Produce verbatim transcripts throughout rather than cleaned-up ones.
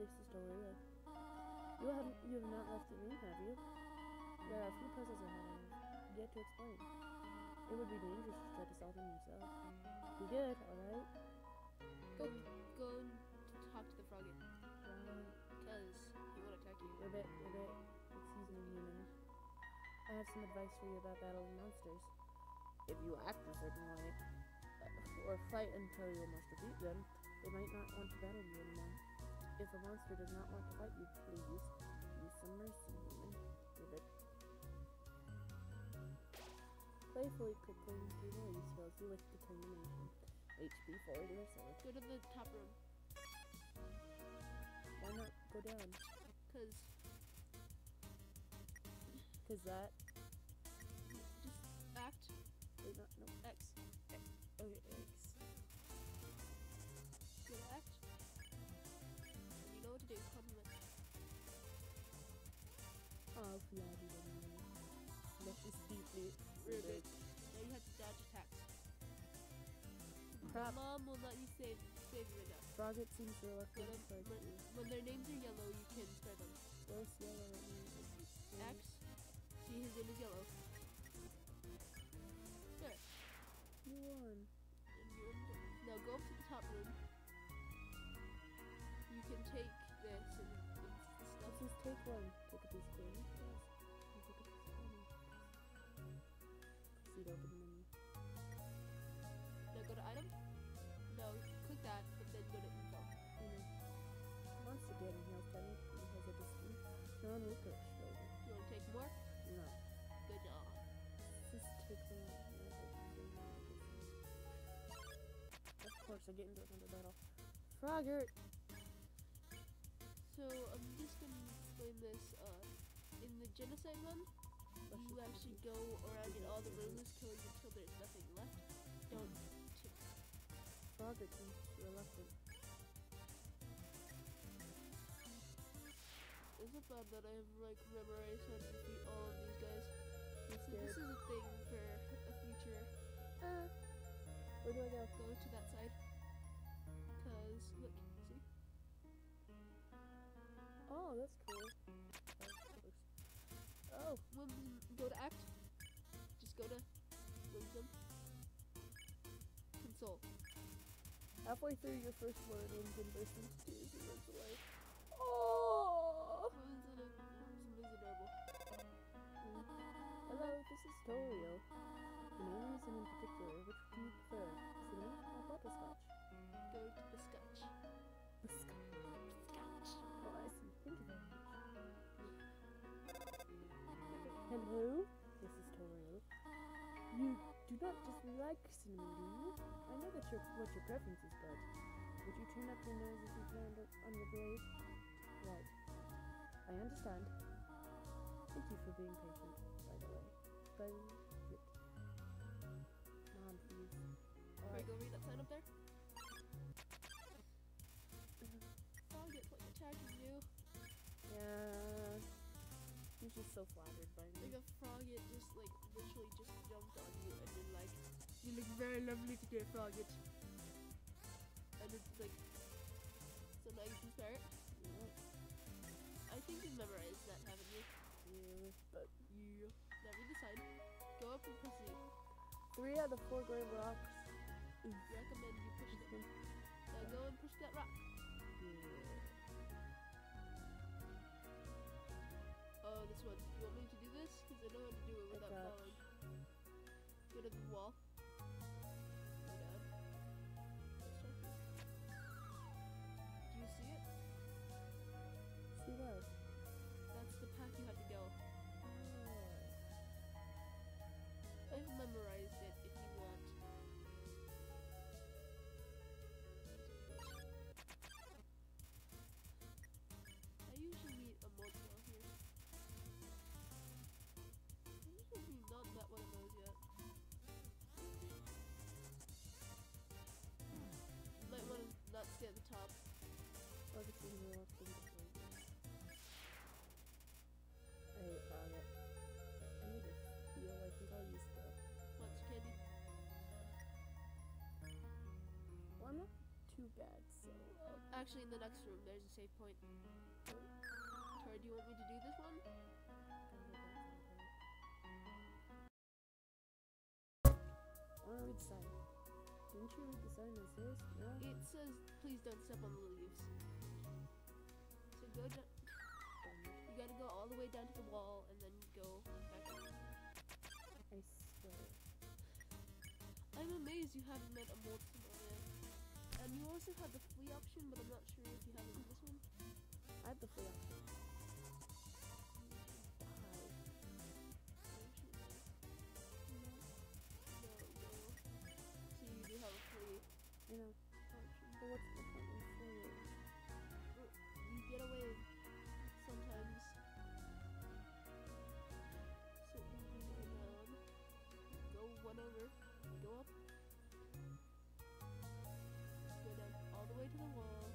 sticks is totally red. You have you have not left the room, have you? There are a few puzzles I have yet to explain. It would be dangerous to try to solve them yourself. Be good, alright? Go go talk to the Froggit. Because he will attack you. Ribbit, ribbit, excuse me, human. I have some advice for you about battling monsters. If you act a certain way, or fight until you must defeat them, they might not want to battle you anymore. If a monster does not want to fight you, please use some mercy, human. Ribbit. Playfully proclaim three million spells you with determination. H P four to the sword. Go to the top room. Why not go down? Cause. Cause that. Just act. Wait, not, no. X. X. Okay, X. Go to act. And you know what to do. Compliment. Oh, bloody hell. Let's just deeply. Ribbit. Now you have to dodge attacks. Crap. Mom will let you save save you right now. Froggit seems to like when, when, when their names are yellow, you can spare them. Where's yellow right now? X. See, his name is yellow. There. You won. And you won. Now go up to the top room. You can take this and, and stuff. Let's just take one. Look at this thing. Now go to item. No, click that, but then go to info. Mm-hmm. Once again, he has done it because of this non-recurrent shoulder. Do you want to take more? No. Good job. Just take more. Of course, I get into another battle. Froggit! So, I'm just going to explain this. Uh, in the genocide one, you actually go around in all the rooms, killing until there's nothing left. Don't tick. Froggit seems reluctant. Is it bad that I have like memorized how to defeat all of these guys? So this is a thing for a future. Uh, where do I go? Go to that side. Cause look, see? Oh, that's cool. Oh, when go to act. Just go to wisdom. Console. Halfway through your first word and then burst into tears and runs away. Oh, miserable. Hello, this is Toriel. For no reason in particular, which do you prefer? Singing or butterscotch? Go to the scotch. The scotch. Scotch. Oh, I see. Think of it. Hello, this is Toriel. You do not just like cinnamon, do you? I know that your what your preference is, but would you turn up your nose if you planned it on your grave? Right. I understand. Thank you for being patient, by the way. But Mom, please. All right, go read that sign up there. I'll get what you're charging you. Yeah. I'm just so flattered by me. Like a Froggit just like literally just jumped on you and then like, you look very lovely today, Froggit. And it's like, so now you can start. Yeah. I think you've memorized that, haven't you? Yeah, but you. Now read the sign. Go up and proceed. Three out of four gray rocks. Mm. Recommend you push them. Now go and push that rock. Yeah. Oh, this one. You want me to do this? Because I know how to do it without falling. Go to the wall. Go down. Do you see it? See what? That's the path you have to go. Oh. I've memorized it if you want. I usually meet a multiple. Not one of those yet. You might want to not stay at the top. I'll just leave you off to the point. I hate Froggit. I need to feel like he's all used to. Watch candy. Well, I'm not too bad, so. Uh, actually in the next room. There's a save point. Tori, do you want me to do this one? I want to read the sign. Didn't you read the sign that says? No. It says, please don't step on the leaves. So go down. You gotta go all the way down to the wall and then go back up. I swear. I'm amazed you haven't met a mold scenario. And you also had the flea option, but I'm not sure if you have it in this one. I had the flea option. Wow. No, no. So you do have a flea. You know. But what's the point of flea? You get away with sometimes. So you go down. Go one over. Go up, go down all the way to the wall.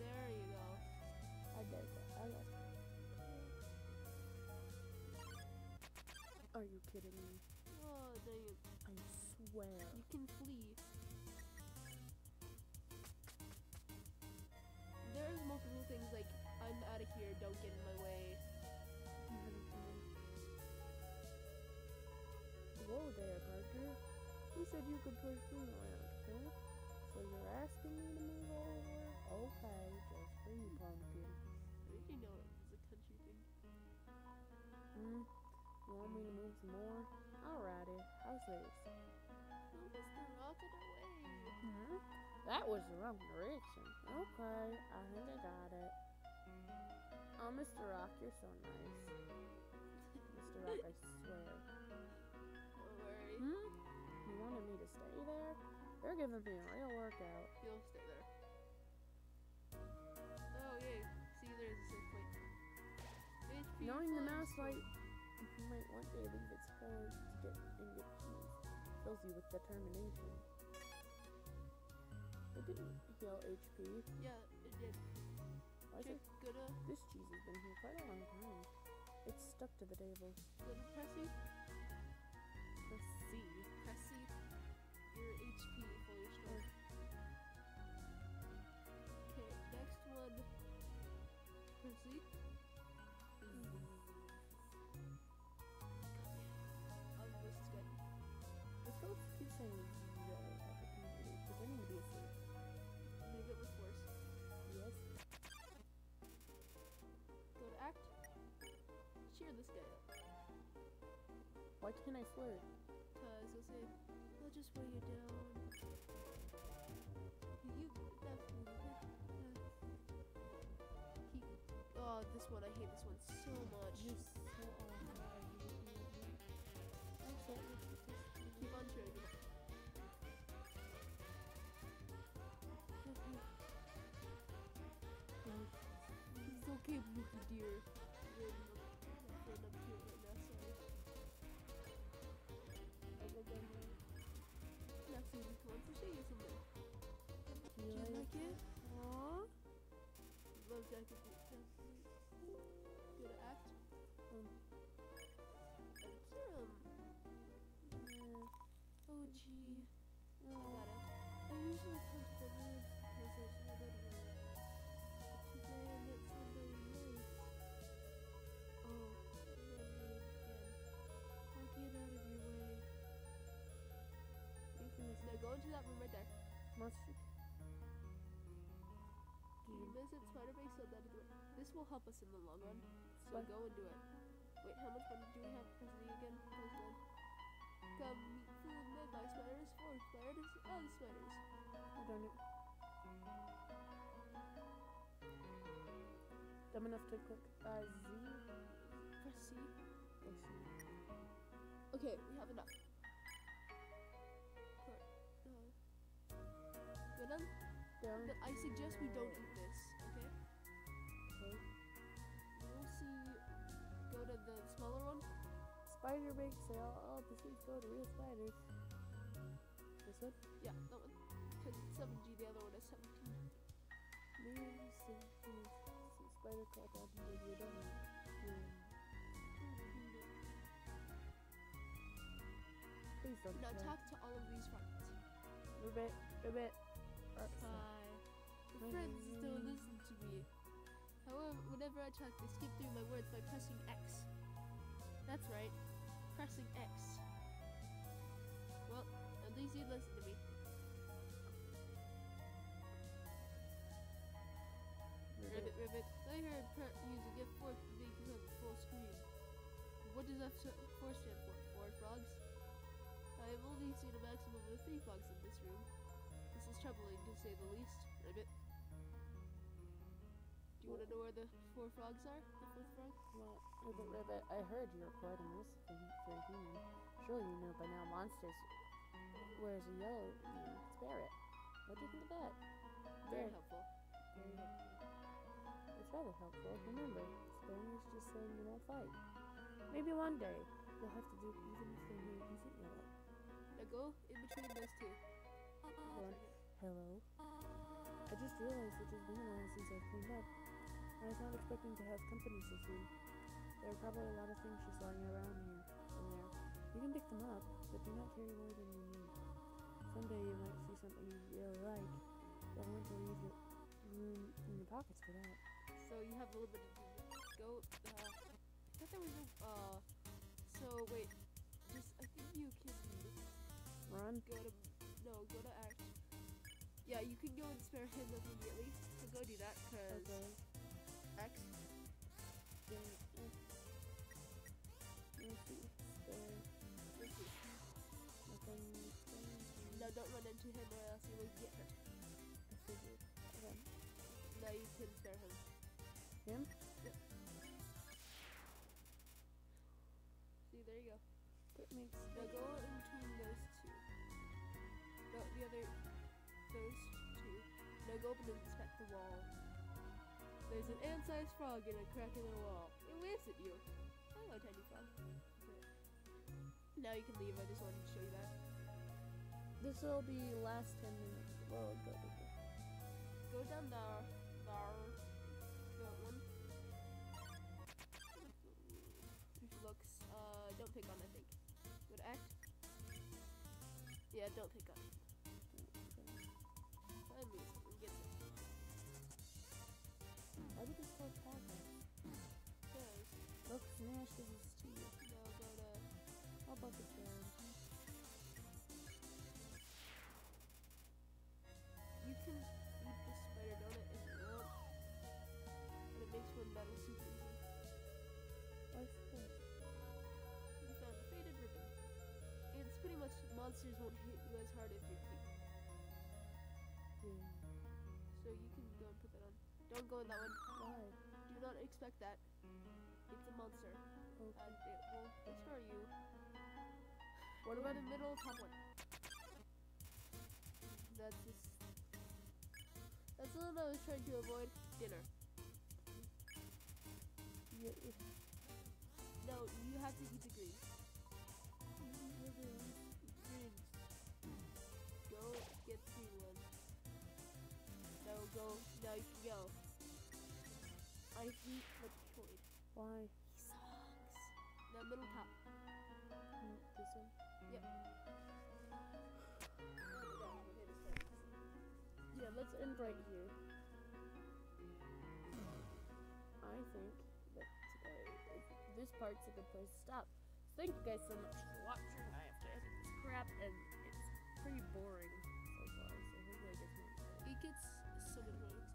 There you go. I did it. I got it. Are you kidding me? Oh, dang it. I swear. You can flee. There's multiple things like, I'm out of here, don't get in my way. Whoa there, Parker. You said you could push me around, huh? So you're asking me to move over? Okay, just for you, Pumpkin. I think you know it. It's a country thing. Hmm? You want me to move some more? Alrighty. How's this? Move us the rocket away. Hmm? That was the wrong direction. Okay, I think I got it. Oh, Mister Rock, you're so nice. Mister Rock, I swear. Hmm? You wanted me to stay there? They're giving me a real workout. You'll stay there. Oh, yay. See, there's a safe point. H P knowing the mouse might, might one day leave its home to get and get keys fills you with determination. It didn't heal H P. Yeah, it did. Why is it? This cheese has been here quite a long time. It's stuck to the table. Go to Pressy. Press C. Press C. Your H P for your store. Okay, next one. Press C. Mm. Oh, this is good. The folks keep saying zero at the community because I need to be asleep. Maybe it was worse. Yes. Go to act. Cheer this guy up. Why can't I flirt? Cause they'll say, they'll just weigh you down. You definitely. He, oh, this one, I hate this one so much. You're so unhappy. Keep on trying. It's okay, Mookie dear. We're not cute right now, sorry. Now Susan, come on, show you something. Do you like it? Aww. Love jacket. Go to act. Um. Serum. Yeah. Oh gee. Oh. Got it. I usually come to the room myself in the bedroom. But today I met somebody nice. Oh. I'll get out of your way. Now go into that room right there. Must you? Do you visit Spider-Base so that this will help us in the long run? So what? Go and do it. Wait, how much money do we have for the again? Come meet food made by spiders for spiders and spiders. I don't know. Dumb enough to click uh, Z. Press C. Press C. Okay, we have enough. Down. But I suggest we don't eat this, okay? Okay. We'll see. Go to the smaller one. Spider bake sale. All the seeds go to real spiders. This one? Yeah, that one. Because it's seven G, the other one is seventeen. Maybe some spider caught out and maybe you don't know. Yeah. Please don't. Now talk to all of these friends. Ribbit, ribbit. Bye. My friends still listen to me. However, whenever I talk, they skip through my words by pressing X. That's right, pressing X. Well, at least you listen to me. Ribbit, ribbit. I heard prep using a fork to make you have full screen. What does that fork stand for? Four frogs? I have only seen a maximum of three frogs in this room. This is troubling, to say the least. Ribbit. Do you want to know where the four frogs are? The fourth frog? Well, Ribbit, Ribbit, I heard you recording this thing for a human. Surely you know by now monsters. Where's a yellow? It's Barret. What do you think of that? Very helpful. Very helpful. It's rather helpful. Remember, Spaniards just saying you won't fight. Maybe one day you'll have to do even if they really isn't yellow. Now go in between those two. One. Hello. I just realized it has been a while since I cleaned up, and I was not expecting to have company so soon. There are probably a lot of things just lying around here and there. You can pick them up, but do not carry more than you need. Someday you might see something you really like, but I want to leave your room in your pockets for that. So you have a little bit of go. Uh, I thought there was a. Uh, so wait, just I think you can. Run. Go to no, go to act. Yeah, you can go and spare him immediately. So go do that, cause okay. X. Then X. Let's see. Let's see. Nothing. No, don't run into him or else you will get hurt. Okay. No, you can spare him. Him? Yep. See, there you go. That makes now go in between those two. No, the other, those two. Now go up and inspect the wall. There's an ant-sized frog in a crack in the wall. It waves at you. Hello, tiny frog. Okay. Now you can leave. I just wanted to show you that. This will be last ten minutes. Well, go, go, go. Go down there. There. That one. Looks. Uh, don't pick on. I think. Good act. Yeah, don't pick on. Let me get this. Why did this called Pac-Man? Because. Look, Smash is his teeth. No, go to. How about the turn? You can eat the spider donut if you want. But it makes one better super easy. What's that? You found a faded ribbon. It's pretty much monsters won't hit you as hard if you keep. So you can go and put that on. Don't go in that one. Why? Do not expect that. It's a monster. Okay. And it will destroy you. What about the middle top one? That's just... That's the one I was trying to avoid. Dinner. Yeah, yeah. No, you have to eat the greens. Greens. Go get the one. Now go, now you can go. I hate the choice. Why? He sucks. The middle top. Mm, this one? Yep. Yeah, let's end right here. I think that today, this part's a good place to stop. Thank you guys so much for watching. I have to edit this crap, and it's pretty boring so far, so hopefully I get more. It gets so annoying.